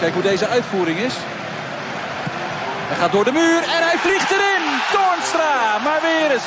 Eens kijken hoe deze uitvoering is. Hij gaat door de muur en hij vliegt erin. Toornstra, maar weer eens.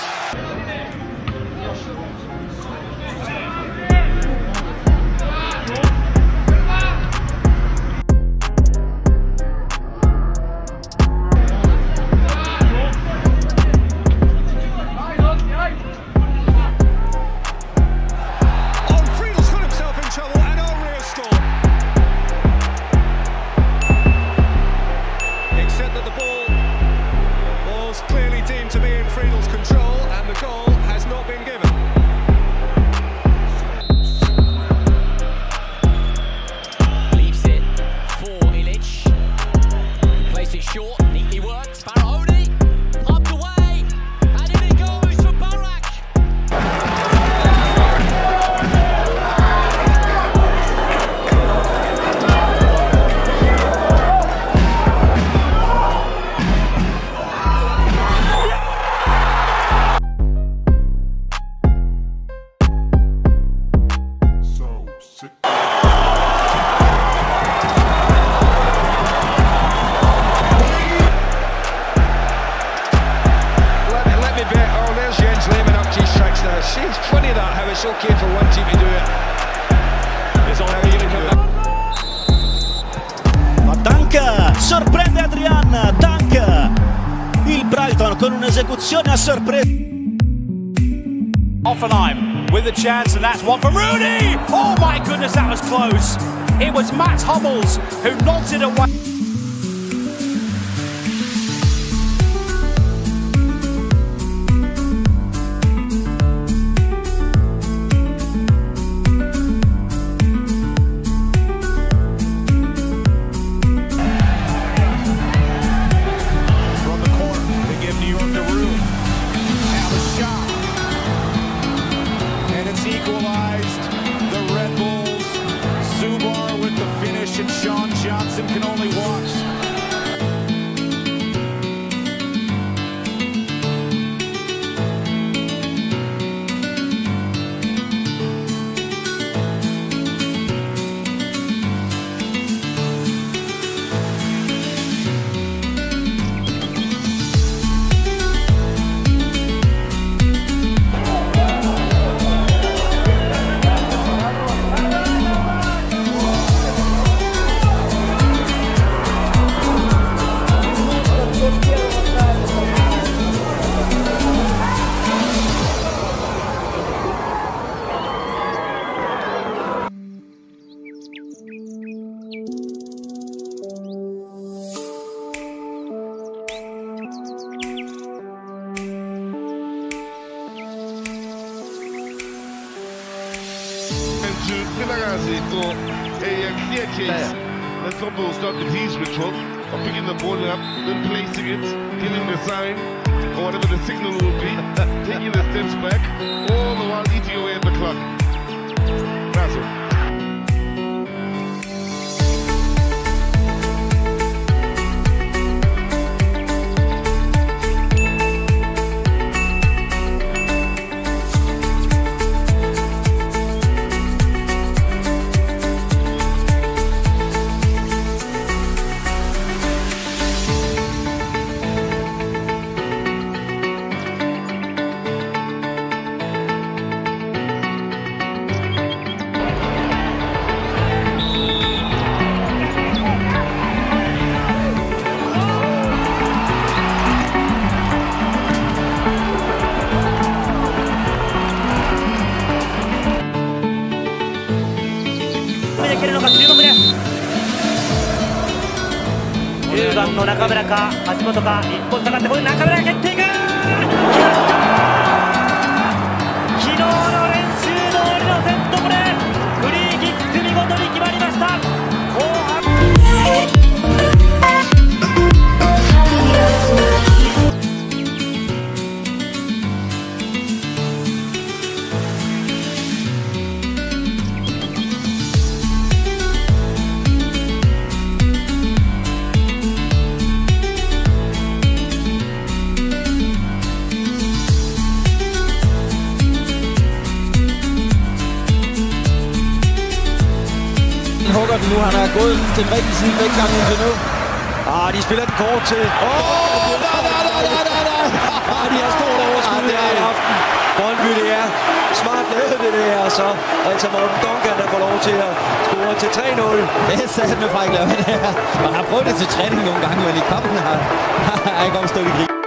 Seems funny that how it's okay for one team to do it. It's all how you can do it. Ma Donker sorprende Adrian. Donker. Il Brighton con un'esecuzione a sorpresa. Hoffenheim with a chance, and that's one from Rudy. Oh my goodness, that was close. It was Matt Hummels who knotted away. That's not to stop the team's ritual of picking the ball up, then placing it, giving the sign, or whatever the signal will be, taking the steps back, all the while eating away at the clock. That's it. gået den rigtige side i vægtgangen indtil nu. Ah, de spiller den kort til. Nej, de har stort overskud i aften. Boldbytte, ja. Smart lavet det der, og så altså Morten Donker, der får lov til at score til 3-0. Det er sat med Frank Løven her. Man har prøvet det til træning nogle gange, men i kampen har han kommet stået i grig.